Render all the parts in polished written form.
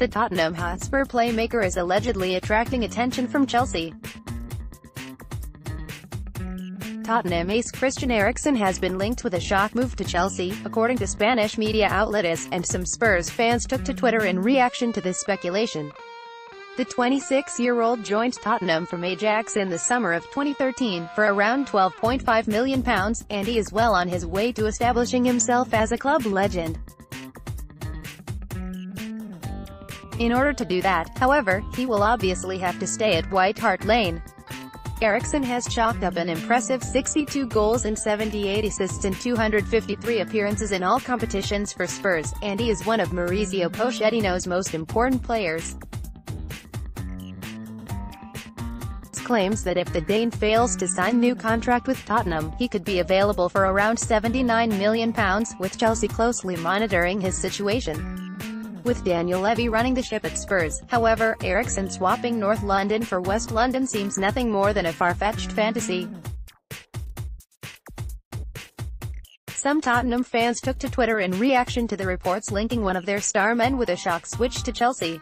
the Tottenham Hotspur playmaker is allegedly attracting attention from Chelsea. Tottenham ace Christian Eriksen has been linked with a shock move to Chelsea, according to Spanish media outlet AS, and some Spurs fans took to Twitter in reaction to this speculation. The 26-year-old joined Tottenham from Ajax in the summer of 2013, for around £12.5 million, and he is well on his way to establishing himself as a club legend. In order to do that, however, he will obviously have to stay at White Hart Lane. Eriksen has chalked up an impressive 62 goals and 78 assists in 253 appearances in all competitions for Spurs, and he is one of Maurizio Pochettino's most important players. Claims that if the Dane fails to sign new contract with Tottenham, he could be available for around £79 million, with Chelsea closely monitoring his situation. With Daniel Levy running the ship at Spurs, however, Eriksen swapping North London for West London seems nothing more than a far-fetched fantasy. Some Tottenham fans took to Twitter in reaction to the reports linking one of their star men with a shock switch to Chelsea.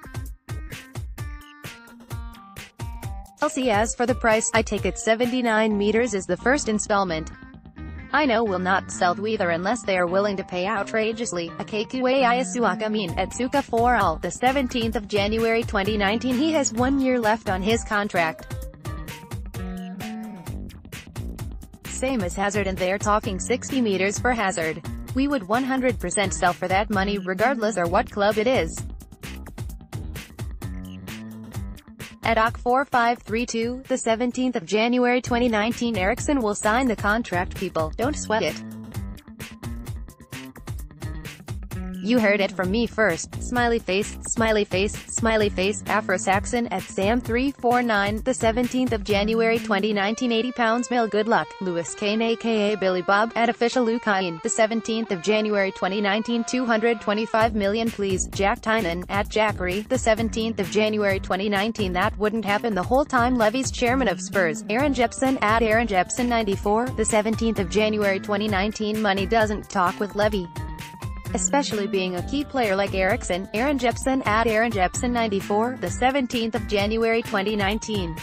Chelsea as for the price, I take it 79 meters is the first installment. I know will not sell either unless they are willing to pay outrageously, Akekuei Suakamin at Suka for all. The 17th of January 2019 he has 1 year left on his contract. Same as Hazard, and they are talking 60 meters for Hazard. We would 100% sell for that money regardless or what club it is. At AK4532, the 17th of January 2019 Eriksen will sign the contract, people, don't sweat it. You heard it from me first, smiley face, smiley face, smiley face. Afro-Saxon at Sam349, the 17th of January 2019 £80 mil, good luck. Lewis Kane aka Billy Bob at Official Lukain, the 17th of January 2019 £225 million please. Jack Tynan at Jackery, the 17th of January 2019 that wouldn't happen the whole time. Levy's chairman of Spurs, Aaron Jepson at Aaron Jepson 94, the 17th of January 2019 money doesn't talk with Levy. Especially being a key player like Eriksen, Aaron Jepson at Aaron Jepson 94, the 17th of January 2019.